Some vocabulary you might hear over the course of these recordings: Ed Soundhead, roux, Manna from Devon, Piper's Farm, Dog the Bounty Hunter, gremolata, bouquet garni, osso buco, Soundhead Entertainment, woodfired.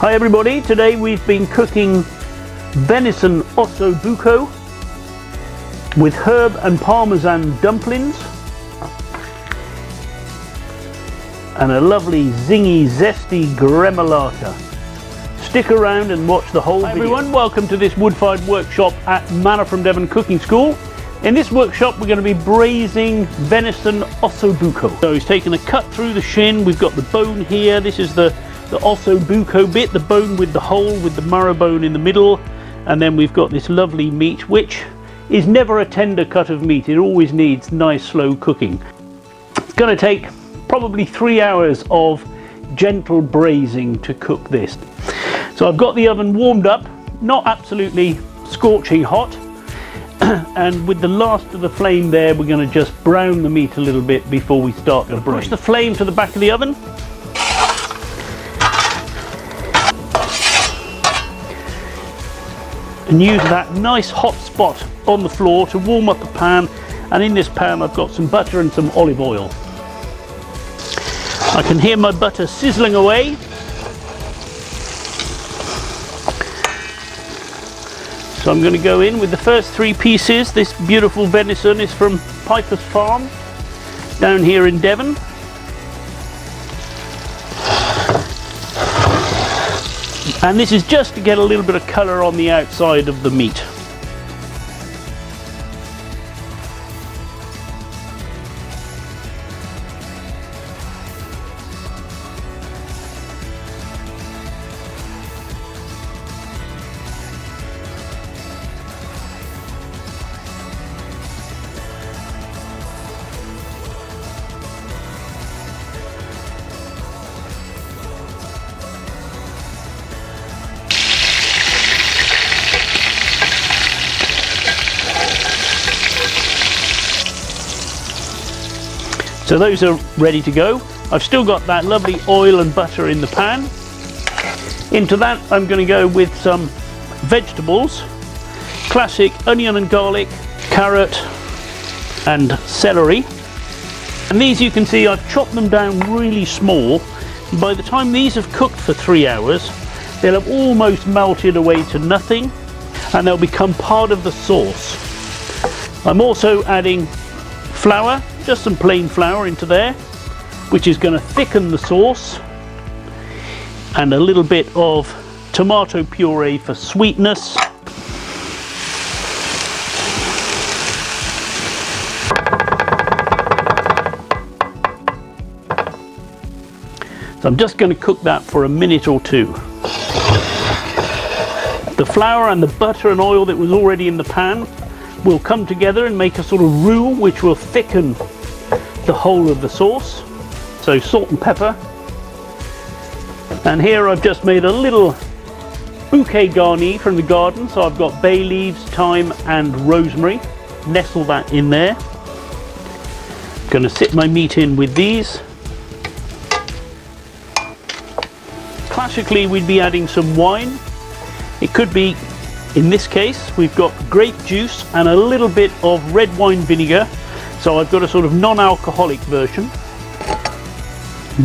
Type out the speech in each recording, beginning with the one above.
Hi everybody, today we've been cooking venison osso buco with herb and parmesan dumplings and a lovely zingy zesty gremolata. Stick around and watch the whole video. Hi everyone, welcome to this wood-fired workshop at Manna from Devon Cooking School. In this workshop we're going to be braising venison osso buco. So he's taken a cut through the shin, we've got the bone here, this is the osso buco bit, the bone with the hole with the marrow bone in the middle, and then we've got this lovely meat which is never a tender cut of meat, it always needs nice slow cooking. It's going to take probably 3 hours of gentle braising to cook this. So I've got the oven warmed up, not absolutely scorching hot, and with the last of the flame there we're going to just brown the meat a little bit before we start the braise. Push the flame to the back of the oven. And use that nice hot spot on the floor to warm up the pan, and in this pan I've got some butter and some olive oil. I can hear my butter sizzling away. So I'm going to go in with the first 3 pieces. This beautiful venison is from Piper's Farm down here in Devon. And this is just to get a little bit of colour on the outside of the meat. So those are ready to go. I've still got that lovely oil and butter in the pan. Into that I'm going to go with some vegetables. Classic onion and garlic, carrot and celery. And these you can see I've chopped them down really small. By the time these have cooked for 3 hours, they'll have almost melted away to nothing and they'll become part of the sauce. I'm also adding flour, just some plain flour into there, which is going to thicken the sauce, and a little bit of tomato puree for sweetness. So I'm just going to cook that for a minute or two. The flour and the butter and oil that was already in the pan will come together and make a sort of roux which will thicken the whole of the sauce. So salt and pepper, and here I've just made a little bouquet garni from the garden, so I've got bay leaves, thyme and rosemary. Nestle that in there. I'm going to sit my meat in with these. Classically we'd be adding some wine. It could be, in this case we've got grape juice and a little bit of red wine vinegar. So I've got a sort of non-alcoholic version.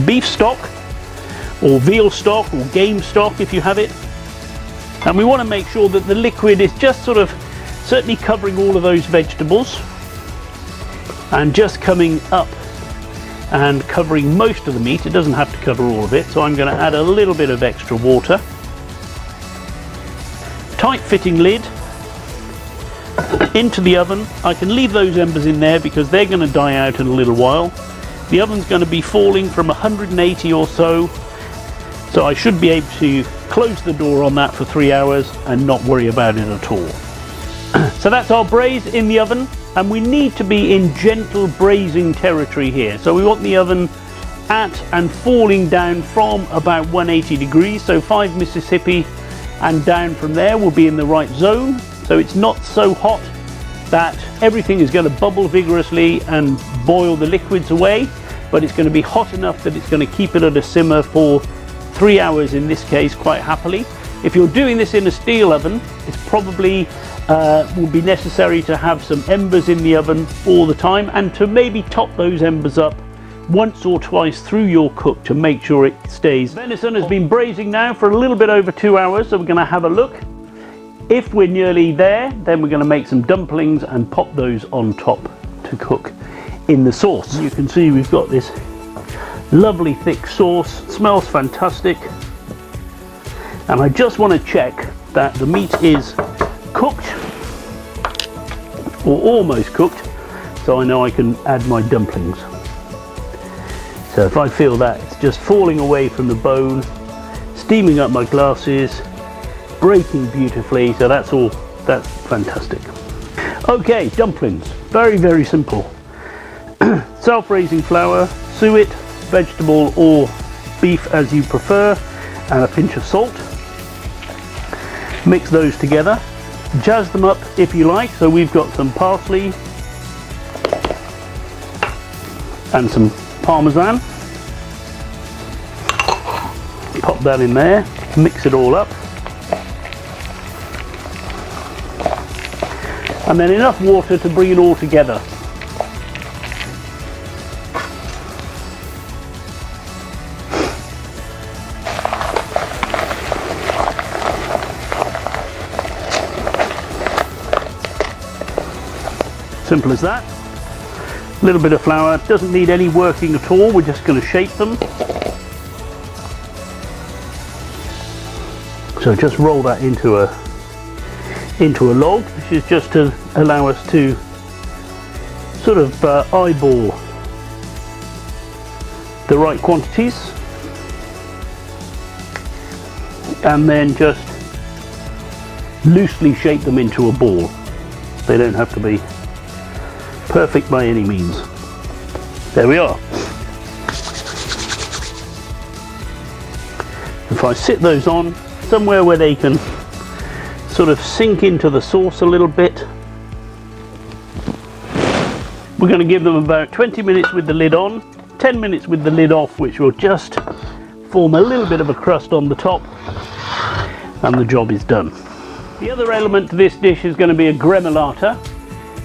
Beef stock or veal stock or game stock if you have it. And we want to make sure that the liquid is just sort of certainly covering all of those vegetables and just coming up and covering most of the meat. It doesn't have to cover all of it. So I'm going to add a little bit of extra water. Tight fitting lid. Into the oven. I can leave those embers in there because they're going to die out in a little while. The oven's going to be falling from 180 or so, so I should be able to close the door on that for 3 hours and not worry about it at all. So that's our braise in the oven, and we need to be in gentle braising territory here. So we want the oven at and falling down from about 180 degrees, so 5 Mississippi and down from there will be in the right zone. So it's not so hot that everything is going to bubble vigorously and boil the liquids away, but it's going to be hot enough that it's going to keep it at a simmer for 3 hours in this case quite happily. If you're doing this in a steel oven, it's probably will be necessary to have some embers in the oven all the time, and to maybe top those embers up once or twice through your cook to make sure it stays. Venison has been braising now for a little bit over 2 hours, so we're going to have a look. If we're nearly there, then we're going to make some dumplings and pop those on top to cook in the sauce. You can see we've got this lovely thick sauce, smells fantastic. And I just want to check that the meat is cooked or almost cooked, so I know I can add my dumplings. So if I feel that it's just falling away from the bone, steaming up my glasses, breaking beautifully, so that's fantastic. Okay, dumplings, very simple. Self-raising flour, suet, vegetable or beef as you prefer, and a pinch of salt. Mix those together, jazz them up if you like. So we've got some parsley and some parmesan, pop that in there, mix it all up, and then enough water to bring it all together. Simple as that. A little bit of flour, doesn't need any working at all, we're just going to shape them. So just roll that into a log, which is just to allow us to sort of eyeball the right quantities, and then just loosely shape them into a ball. They don't have to be perfect by any means. There we are. If I sit those on somewhere where they can sort of sink into the sauce a little bit, we're going to give them about 20 minutes with the lid on, 10 minutes with the lid off, which will just form a little bit of a crust on the top, and the job is done. The other element to this dish is going to be a gremolata.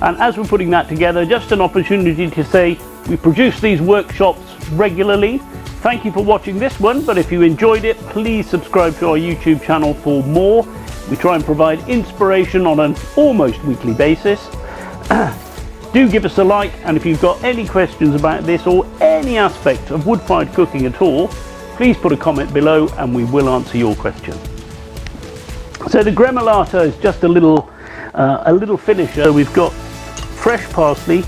And as we're putting that together, just an opportunity to say we produce these workshops regularly. Thank you for watching this one, but if you enjoyed it, please subscribe to our YouTube channel for more. We try and provide inspiration on an almost weekly basis. Do give us a like, and if you've got any questions about this or any aspect of wood-fired cooking at all, please put a comment below and we will answer your question. So the gremolata is just a little finisher. So we've got fresh parsley,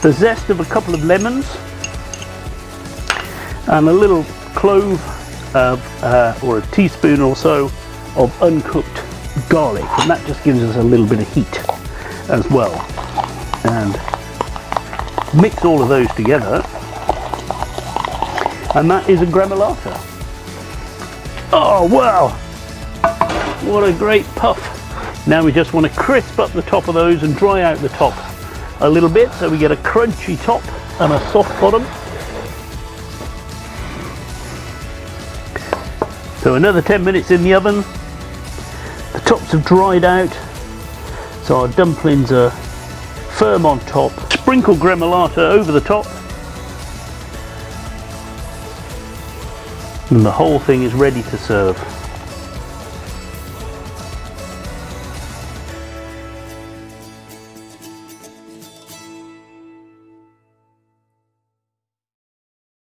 the zest of a couple of lemons, and a little clove of, or a teaspoon or so of uncooked garlic, and that just gives us a little bit of heat as well. And mix all of those together, and that is a gremolata. Oh wow, what a great puff. Now we just want to crisp up the top of those and dry out the top a little bit, so we get a crunchy top and a soft bottom. So another 10 minutes in the oven, the tops have dried out, so our dumplings are firm on top. Sprinkle gremolata over the top, and the whole thing is ready to serve.